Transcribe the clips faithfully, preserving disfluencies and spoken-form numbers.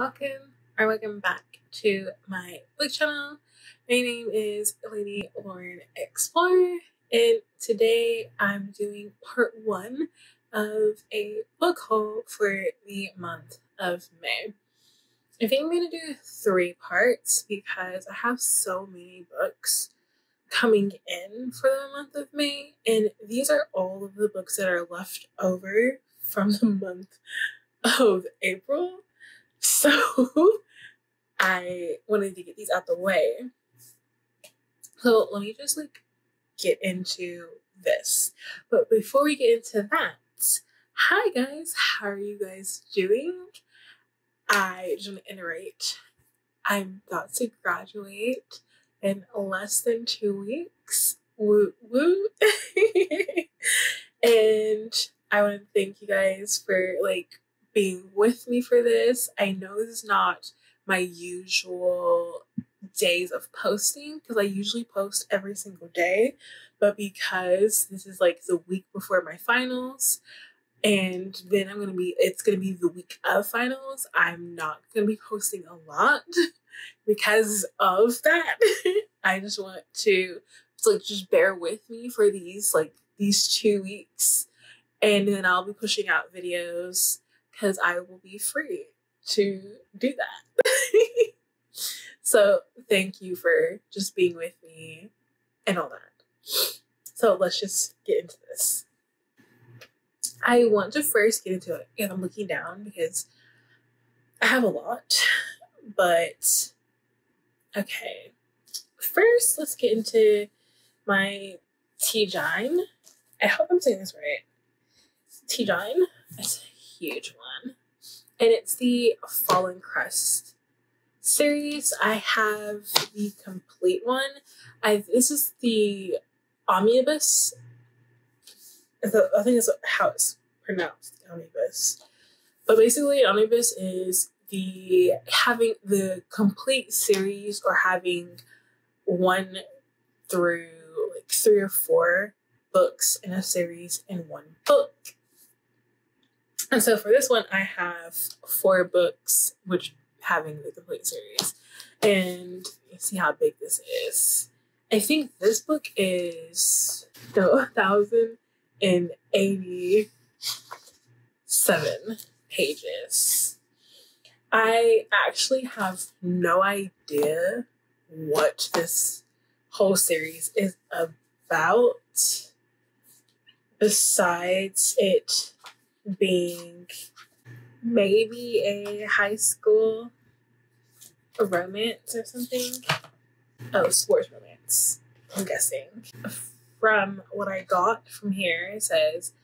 Welcome or welcome back to my book channel. My name is Lady Lauren Explorer, and today I'm doing part one of a book haul for the month of May. I think I'm going to do three parts because I have so many books coming in for the month of May, and these are all of the books that are left over from the month of April. So I wanted to get these out the way. So let me just like get into this. But before we get into that, hi guys, how are you guys doing? I just want to iterate. I'm about to graduate in less than two weeks. Woo woo. And I want to thank you guys for like being with me for this. I know this is not my usual days of posting because I usually post every single day, but because this is like the week before my finals, and then I'm gonna be it's gonna be the week of finals, I'm not gonna be posting a lot because of that. I just want to so like just bear with me for these like these two weeks, and then I'll be pushing out videos because I will be free to do that. So thank you for just being with me and all that. So let's just get into this. I want to first get into it, and I'm looking down because I have a lot, but okay. First, let's get into my Tijan. I hope I'm saying this right. Tijan. That's a huge one. And it's the Fallen Crest series. I have the complete one. I this is the omnibus. The, I think that's how it's pronounced, omnibus. But basically, omnibus is the having the complete series, or having one through like three or four books in a series in one book. And so for this one, I have four books, which having the complete series. And you see how big this is. I think this book is one thousand eighty-seven pages. I actually have no idea what this whole series is about, besides it being maybe a high school romance or something. Oh, sports romance, I'm guessing. From what I got from here, it says,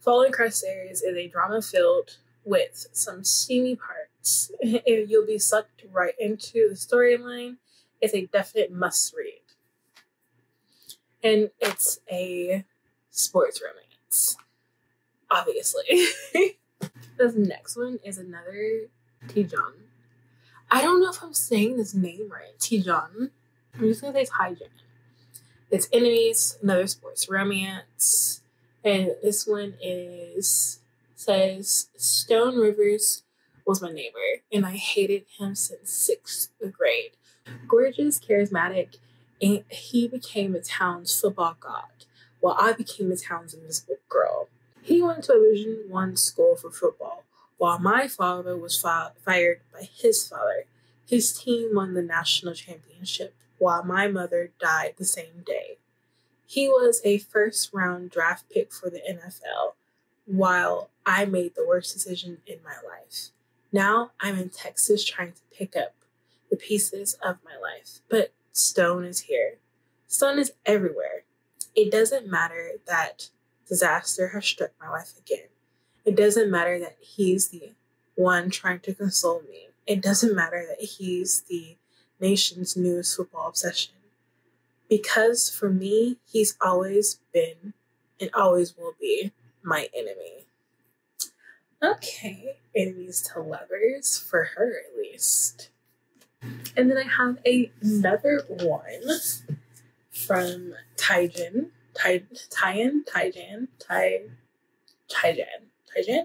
Fallen Crest series is a drama filled with some steamy parts. You'll be sucked right into the storyline. It's a definite must read. And it's a sports romance, obviously. This next one is another Tijan. I don't know if I'm saying this name right. Tijan. I'm just gonna say Tijan. It's enemies, another sports romance, and this one is says Stone Rivers was my neighbor, and I hated him since sixth grade. Gorgeous, charismatic, and he became a town's football god, while I became a town's invisible girl. He went to a Division One school for football, while my father was fi fired by his father. His team won the national championship, while my mother died the same day. He was a first-round draft pick for the N F L, while I made the worst decision in my life. Now I'm in Texas trying to pick up the pieces of my life, but Stone is here. Stone is everywhere. It doesn't matter that disaster has struck my life again. It doesn't matter that he's the one trying to console me. It doesn't matter that he's the nation's newest football obsession, because for me, he's always been and always will be my enemy. Okay, enemies to lovers, for her at least. And then I have a, another one from Tijan, Tijan, Tijan, Tijan, Tijan, Tijan,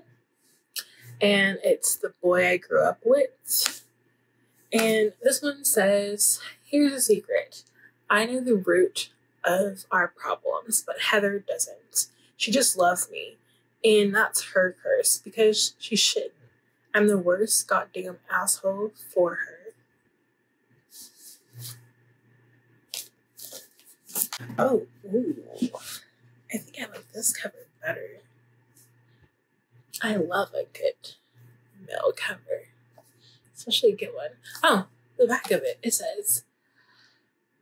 and it's The Boy I Grew Up With. And this one says, here's a secret. I knew the root of our problems, but Heather doesn't. She just loves me, and that's her curse, because she shouldn't. I'm the worst goddamn asshole for her. Oh, ooh. I think I like this cover better. I love a good male cover, especially a good one. Oh, the back of it, it says,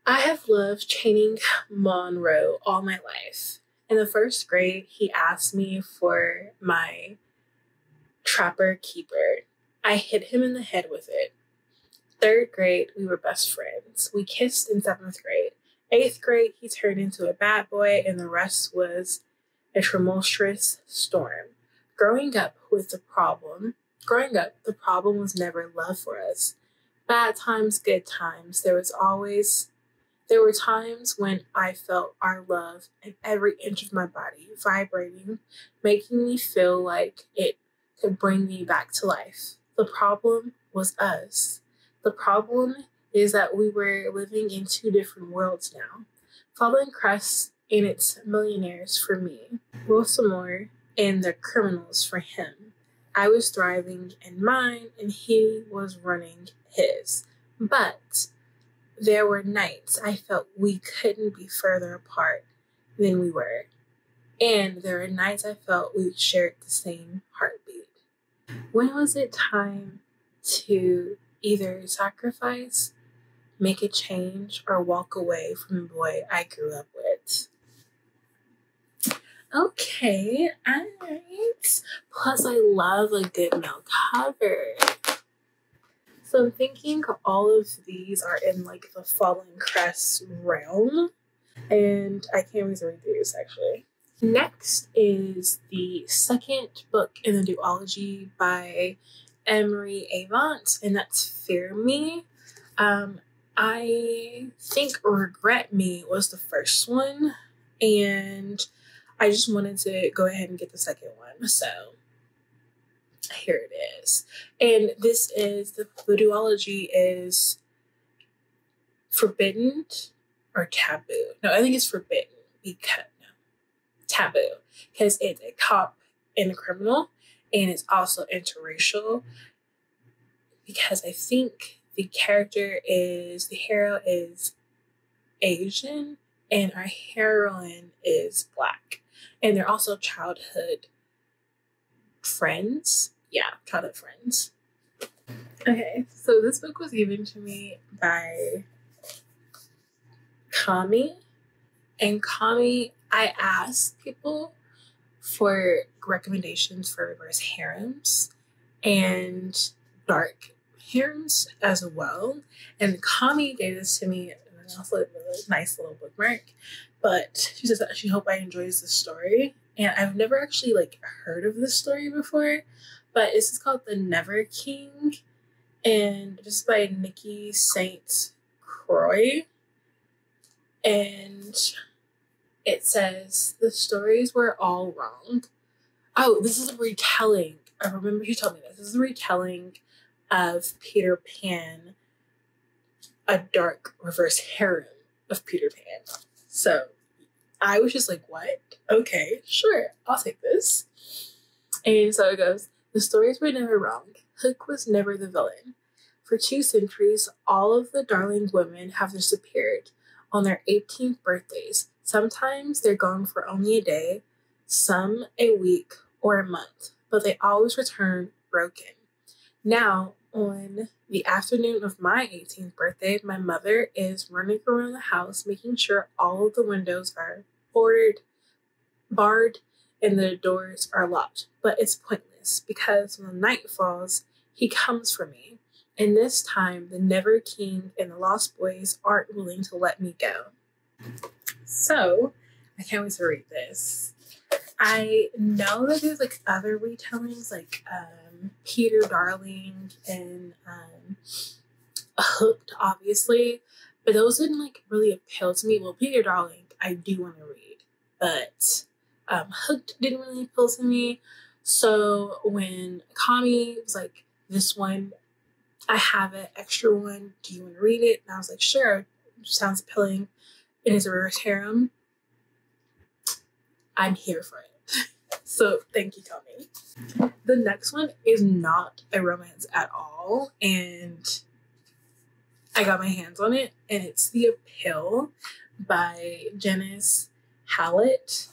I have loved Channing Monroe all my life. In the first grade, he asked me for my trapper keeper. I hit him in the head with it. Third grade, we were best friends. We kissed in seventh grade. Eighth grade, he turned into a bad boy, and the rest was a tumultuous storm. Growing up with the problem, growing up, the problem was never love for us. Bad times, good times. There was always, there were times when I felt our love in every inch of my body, vibrating, making me feel like it could bring me back to life. The problem was us. The problem is that we were living in two different worlds now. Fallen Crest and its millionaires for me, Wilsonmore and the criminals for him. I was thriving in mine and he was running his. But there were nights I felt we couldn't be further apart than we were. And there were nights I felt we shared the same heartbeat. When was it time to either sacrifice, make a change, or walk away from the boy I grew up with? Okay, all right. Plus, I love a good male cover. So I'm thinking all of these are in like the Fallen Crest realm. And I can't wait to read these, actually. Next is the second book in the duology by Emery Avant, and that's Fear Me. Um, I think Regret Me was the first one, and I just wanted to go ahead and get the second one, so here it is. And this is, the, the duology is forbidden or taboo. No, I think it's forbidden because, no, taboo, because it's a cop and a criminal. And it's also interracial because I think the character is, the hero is Asian and our heroine is Black. And they're also childhood friends. Yeah, childhood friends. Okay, so this book was given to me by Kami. And Kami, I asked people for recommendations for reverse harems and dark harems as well. And Kami gave this to me, and also a nice little bookmark. But she says that she hopes I enjoys this story. And I've never actually like heard of this story before, but this is called The Never King, and just by Nikki Saint Croix. And it says, the stories were all wrong. Oh, this is a retelling. I remember you told me this. This is a retelling of Peter Pan, a dark reverse harem of Peter Pan. So I was just like, what? Okay, sure, I'll take this. And so it goes, the stories were never wrong. Hook was never the villain. For two centuries, all of the Darling women have disappeared on their eighteenth birthdays. Sometimes they're gone for only a day, some a week, or a month, but they always return broken. Now, on the afternoon of my eighteenth birthday, my mother is running around the house making sure all of the windows are boarded, barred, and the doors are locked. But it's pointless, because when the night falls, he comes for me. And this time, the Never King and the Lost Boys aren't willing to let me go. So, I can't wait to read this. I know that there's like other retellings, like um, Peter Darling and um, Hooked, obviously, but those didn't like really appeal to me. Well, Peter Darling, I do want to read, but um, Hooked didn't really appeal to me. So when Kami was like, this one, I have an extra one, do you want to read it? And I was like, sure, sounds appealing. It is a reverse harem. I'm here for it. So thank you, Kami. The next one is not a romance at all, and I got my hands on it, and it's The Appeal by Janice Hallett.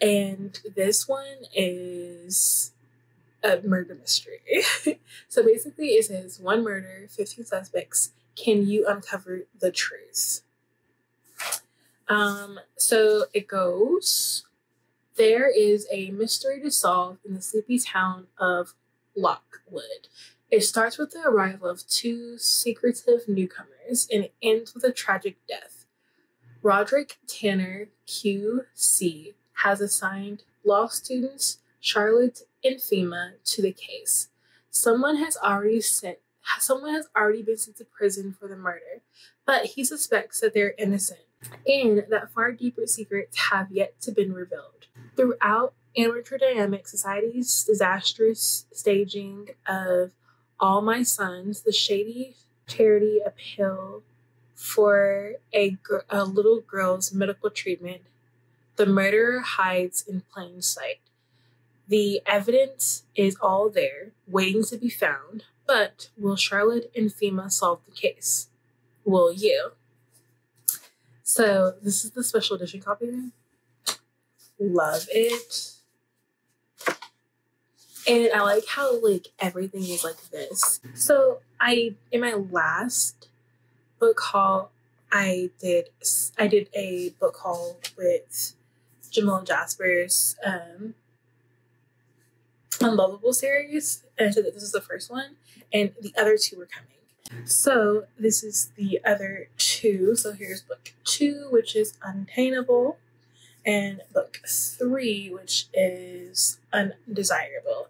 And this one is a murder mystery. So basically it says one murder, fifteen suspects. Can you uncover the truth? Um, so it goes, there is a mystery to solve in the sleepy town of Lockwood. It starts with the arrival of two secretive newcomers, and it ends with a tragic death. Roderick Tanner, Q C, has assigned law students Charlotte and FEMA to the case. Someone has already sent someone has already been sent to prison for the murder, but he suspects that they're innocent and that far deeper secrets have yet to be revealed. Throughout Amateur Dynamic Society's disastrous staging of All My Sons, the shady charity appeal for a, gr a little girl's medical treatment, the murderer hides in plain sight. The evidence is all there, waiting to be found, but will Charlotte and FEMA solve the case? Will you? So this is the special edition copy. Love it. And I like how like everything is like this. So I, in my last book haul, I did I did a book haul with Jamal and Jasper's um, Unlovable series, and I said that this is the first one, and the other two were coming. So this is the other two. So here's book two, which is Untainable, and book three, which is Undesirable.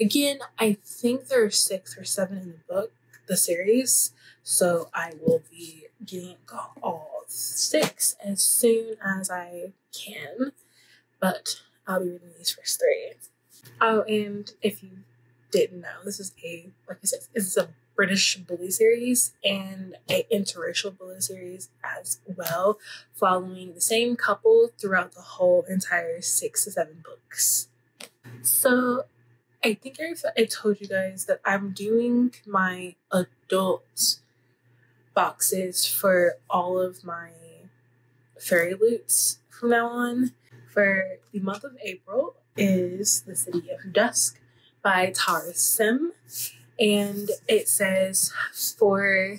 Again, I think there are six or seven in the book, the series, so I will be getting all six as soon as I can, but I'll be reading these first three. Oh, and if you didn't know, this is a, like I said, this is a British bully series and an interracial bully series as well, following the same couple throughout the whole entire six to seven books. So I think I, I told you guys that I'm doing my adult boxes for all of my fairy loots from now on. For the month of April is The City of Dusk by Tara Sim, and it says for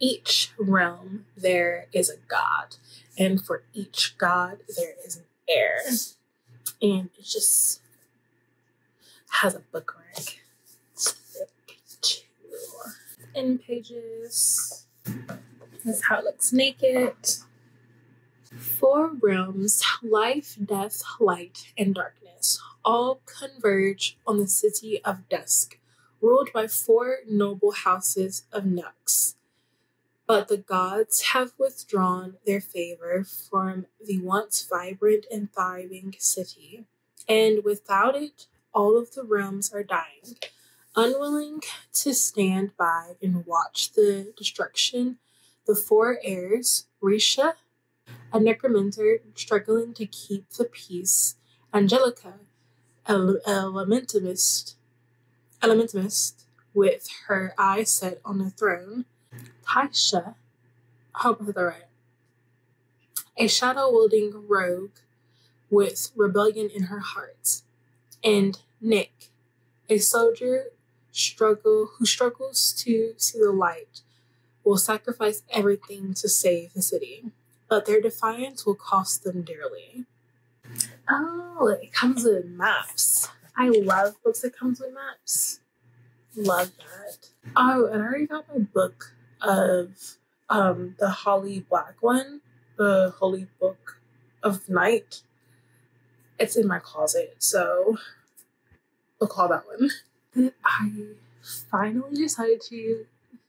each realm there is a god, and for each god there is an heir, and it just has a bookmark. End pages. This is how it looks naked. Four realms, life, death, light, and darkness, all converge on the City of Dusk, ruled by four noble houses of Nux. But the gods have withdrawn their favor from the once vibrant and thriving city, and without it, all of the realms are dying, unwilling to stand by and watch the destruction. The four heirs, Risha, a necromancer struggling to keep the peace, Angelica, a elementalist, elementalist with her eye set on the throne, Taisha, I hope I said that right, a shadow-wielding rogue with rebellion in her heart, and Nick, a soldier struggle who struggles to see the light, will sacrifice everything to save the city, but their defiance will cost them dearly. Oh, it comes with maps. I love books that comes with maps. Love that. Oh, and I already got my book of um, the Holly Black one, the Holy Book of Night. It's in my closet, so we'll call that one. Then I finally decided to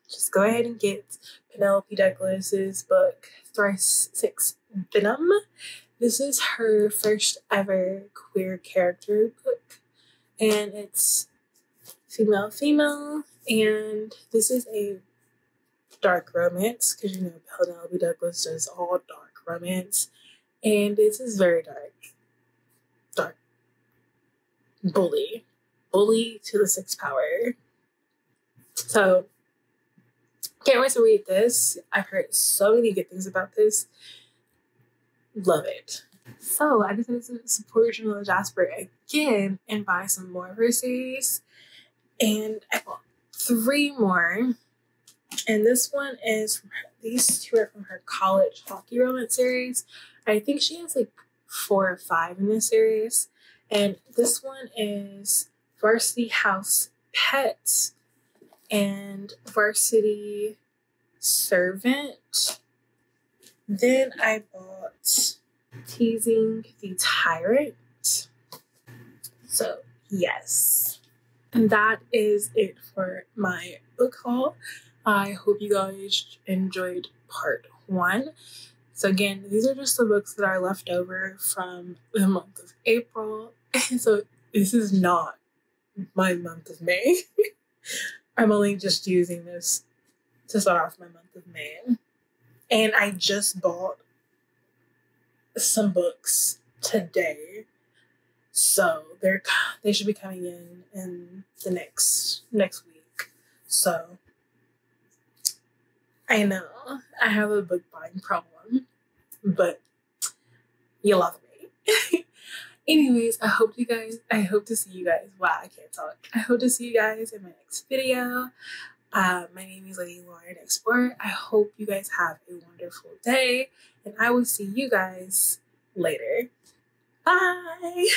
just go ahead and get Penelope Douglas's book, Thrice Six Venom. This is her first ever queer character book. and it's female female, and this is a dark romance, because you know Penelope Douglas does all dark romance, and this is very dark. Dark. Bully. Bully to the sixth power. So, can't wait to read this. I've heard so many good things about this. Love it. So, I decided to support Jamila Jasper again and buy some more of her series. And I bought three more. And this one is from her, these two are from her college hockey romance series. I think she has like four or five in this series. And this one is Varsity House Pets and Varsity Servant. Then I bought Teasing the Tyrant. So, yes. And that is it for my book haul. I hope you guys enjoyed part one. So again, these are just the books that are left over from the month of April. And so this is not my month of May. I'm only just using this to start off my month of May. And I just bought some books today. So they're they should be coming in in the next next week. So I know I have a book buying problem, but you love me. Anyways, I hope you guys, I hope to see you guys. Wow, I can't talk. I hope to see you guys in my next video. Uh, my name is Lady Lauren Explorer. I hope you guys have a wonderful day, and I will see you guys later. Bye!